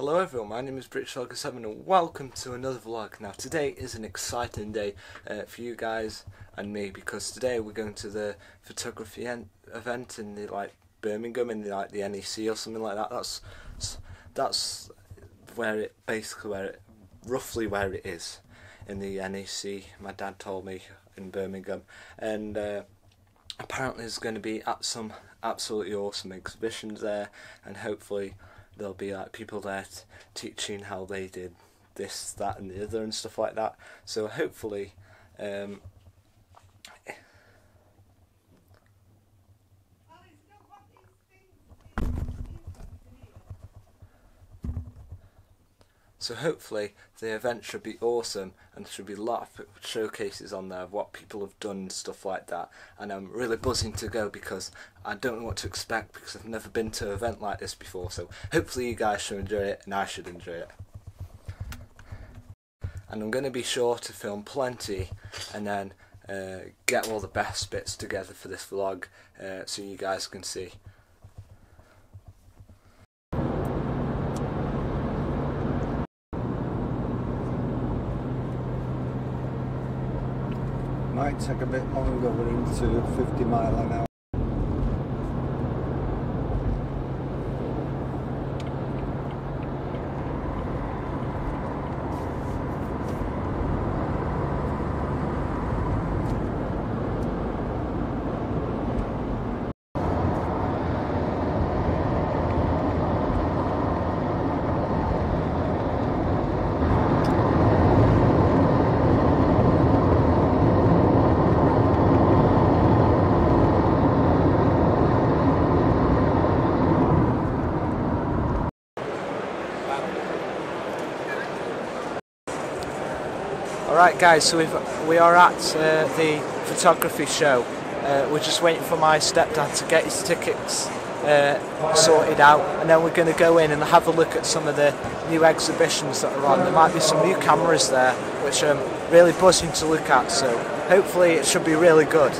Hello everyone, my name is Richard Peters and welcome to another vlog. Now today is an exciting day for you guys and me, because today we're going to the photography event in the, Birmingham, in the, the NEC or something like that. That's where it roughly where it is, in the NEC. My dad told me, in Birmingham, and apparently there's going to be some absolutely awesome exhibitions there, and hopefully there'll be people there teaching how they did this, that and the other and stuff like that. So hopefully the event should be awesome, and there should be a lot of showcases on there of what people have done and stuff like that. And I'm really buzzing to go because I don't know what to expect, because I've never been to an event like this before. So hopefully you guys should enjoy it, and I should enjoy it. And I'm going to be sure to film plenty and then get all the best bits together for this vlog so you guys can see. Might take a bit longer, we're into 50 mile an hour. Right guys, so we are at the photography show. We're just waiting for my stepdad to get his tickets sorted out, and then we're going to go in and have a look at some of the new exhibitions that are on. There might be some new cameras there, which I'm really buzzing to look at, so hopefully it should be really good.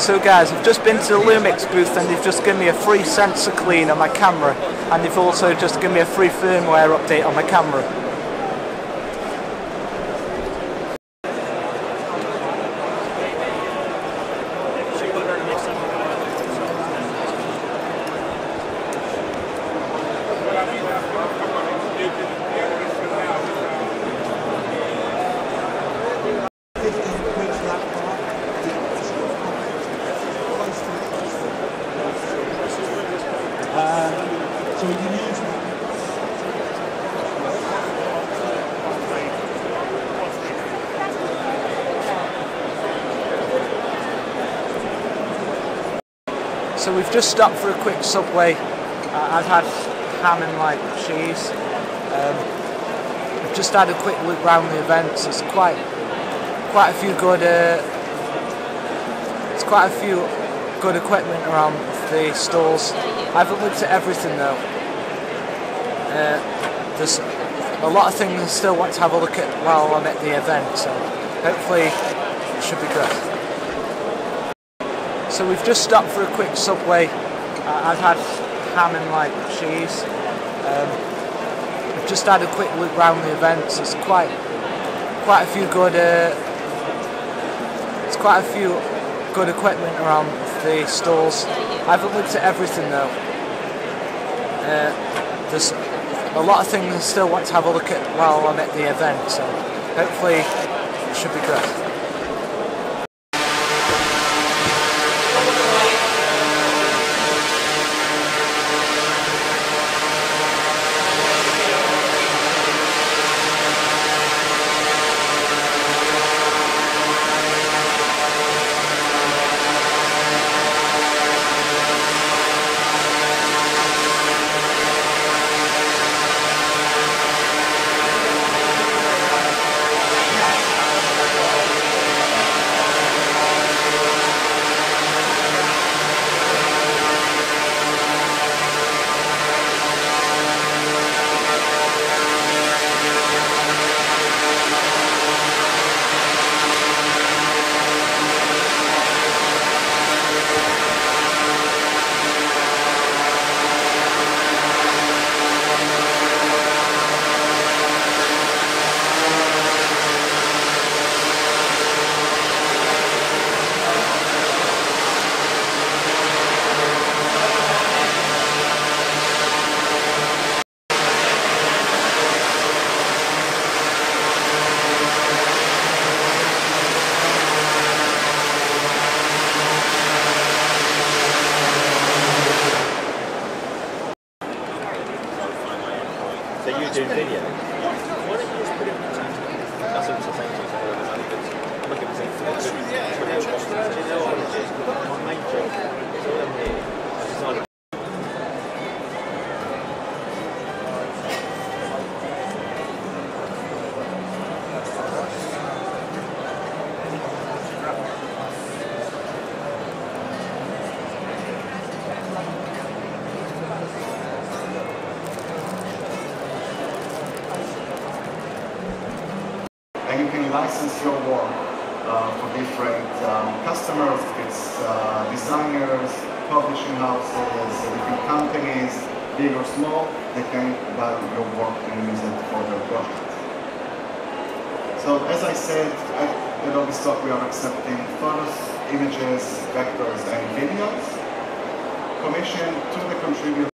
So guys, I've just been to the Lumix booth, and they've just given me a free sensor clean on my camera, and they've also just given me a free firmware update on my camera. So we've just stopped for a quick Subway. I've had ham and cheese. I've just had a quick look round the events. It's quite a few good. It's quite a few good equipment around the stalls. I haven't looked at everything though. There's a lot of things I still want to have a look at while I'm at the event, so hopefully it should be good. So we've just stopped for a quick Subway. I've had ham and cheese. I've just had a quick look round the events. It's quite a few good. It's quite a few good equipment around the stalls. I haven't looked at everything though. There's a lot of things I still want to have a look at while I'm at the event, so hopefully it should be good. license your work for different customers. It's designers, publishing houses, different companies, big or small. They can buy your work and use it for their project. So as I said, at Adobe Stock we are accepting photos, images, vectors, and videos. Commission to the contributor.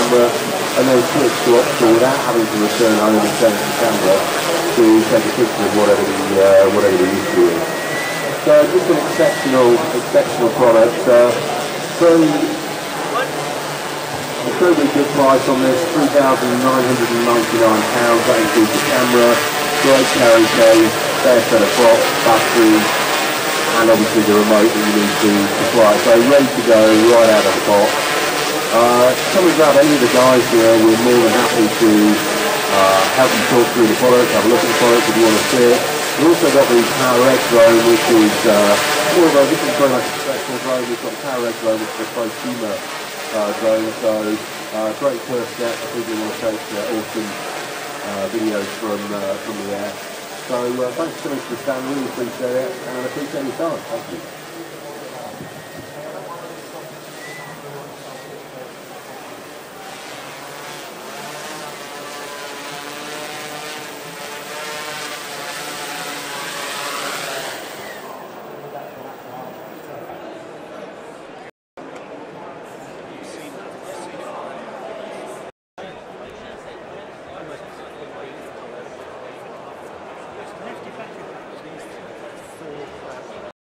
Camera and then switch to optional without having to return home and change the camera to take a picture of whatever the issue is. So just an exceptional product. Incredibly good price on this, £3,999. That includes the camera, great carry case, fair set of props, batteries, and obviously the remote that you need to supply. So ready to go right out of the box. Coming about any of the guys here, we're more than happy to have them talk through the product, have a look at the product if you want to see it. We've also got the Power X drone, which is although this is very much a special drone, we've got the Power X drone, which is a prosumer drone, so great first step. I think we want to take awesome videos from the air. So thanks so much for standing, really appreciate it, and I appreciate your time. Thank you.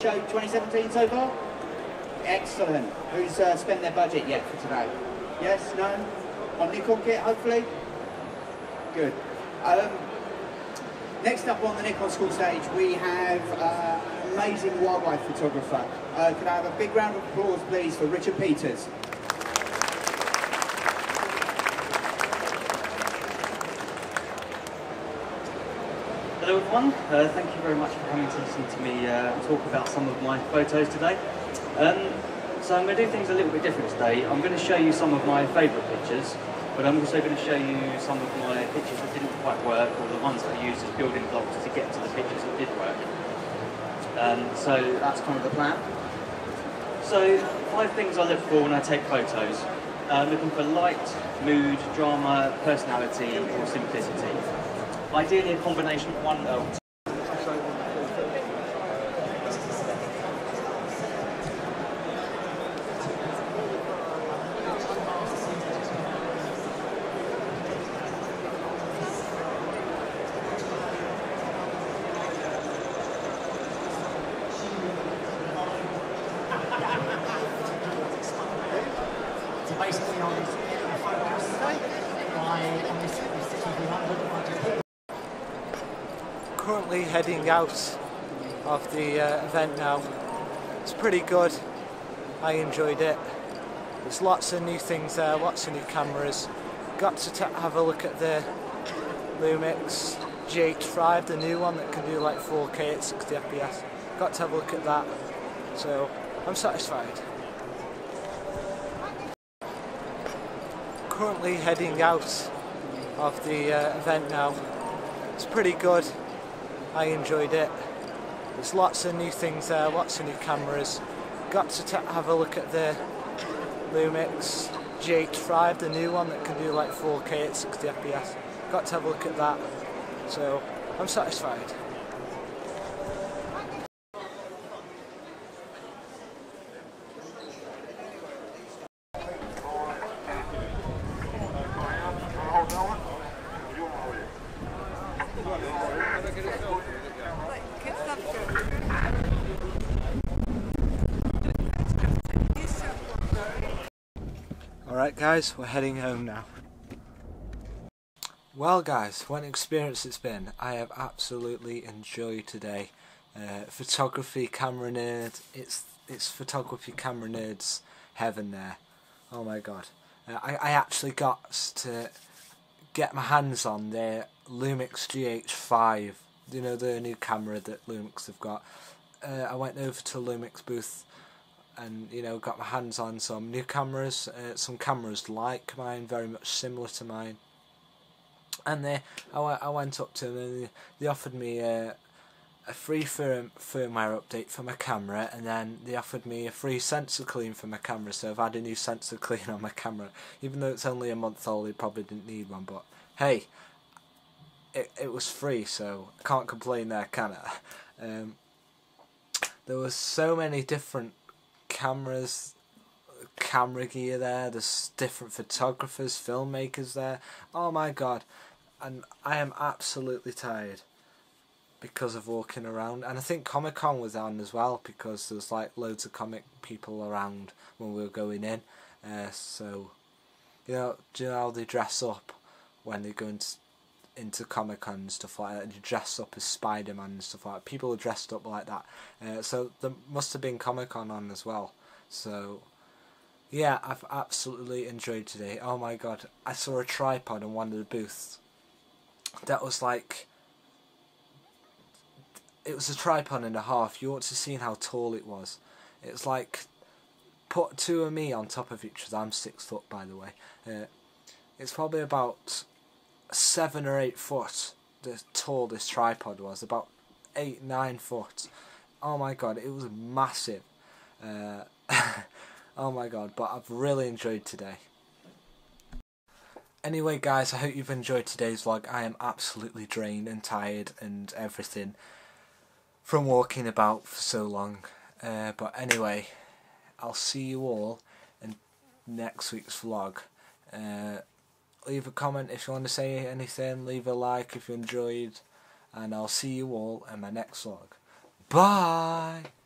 Show 2017 so far? Excellent. Who's spent their budget yet for today? Yes? No? On Nikon kit, hopefully? Good. Next up on the Nikon school stage, we have an amazing wildlife photographer. Could I have a big round of applause, please, for Richard Peters? Hello everyone, thank you very much for coming to listen to me talk about some of my photos today. So I'm going to do things a little bit different today. I'm going to show you some of my favourite pictures, but I'm also going to show you some of my pictures that didn't quite work, or the ones that I used as building blocks to get to the pictures that did work. So that's kind of the plan. So 5 things I look for when I take photos. Looking for light, mood, drama, personality, or simplicity. Ideally a combination of 1 or 2. So basically on this photos today, on this city of currently heading out of the event now. It's pretty good. I enjoyed it. There's lots of new things there, lots of new cameras. Got to have a look at the Lumix GH5, the new one that can do like 4K at 60 FPS. Got to have a look at that. So I'm satisfied. Currently heading out of the event now. It's pretty good. I enjoyed it. There's lots of new things there, lots of new cameras. Got to have a look at the Lumix GH5, the new one that can do like 4K at 60 FPS. Got to have a look at that. So I'm satisfied. Alright guys, we're heading home now. Well guys, what an experience it's been. I have absolutely enjoyed today. Photography camera nerd, it's photography camera nerds heaven there. Oh my god. I actually got to get my hands on their Lumix GH5, you know, the new camera that Lumix have got. I went over to Lumix booth and, you know, got my hands on some new cameras, some cameras like mine, very much similar to mine. And I went up to them and they offered me a free firmware update for my camera, and then they offered me a free sensor clean for my camera, so I've had a new sensor clean on my camera. Even though it's only a month old, it probably didn't need one, but hey, it was free, so I can't complain there, can I? There was so many different cameras, camera gear there, there's different photographers, filmmakers there, oh my god, and I am absolutely tired because of walking around, and I think Comic Con was on as well, because there's like loads of comic people around when we were going in, so, you know, do you know how they dress up when they go into Comic-Con and stuff like that, and you dress up as Spider-Man and stuff like that. People are dressed up like that. So there must have been Comic-Con on as well. So yeah, I've absolutely enjoyed today. Oh my god, I saw a tripod in one of the booths. That was like... it was a tripod and a half. You ought to have seen how tall it was. It's like... put two of me on top of each other. I'm 6 foot, by the way. It's probably about 7 or 8 foot, the tallest tripod was. About 8, 9 foot. Oh my god, it was massive. Oh my god, but I've really enjoyed today. Anyway guys, I hope you've enjoyed today's vlog. I am absolutely drained and tired and everything from walking about for so long. But anyway, I'll see you all in next week's vlog. Leave a comment if you want to say anything, leave a like if you enjoyed, and I'll see you all in my next vlog. Bye!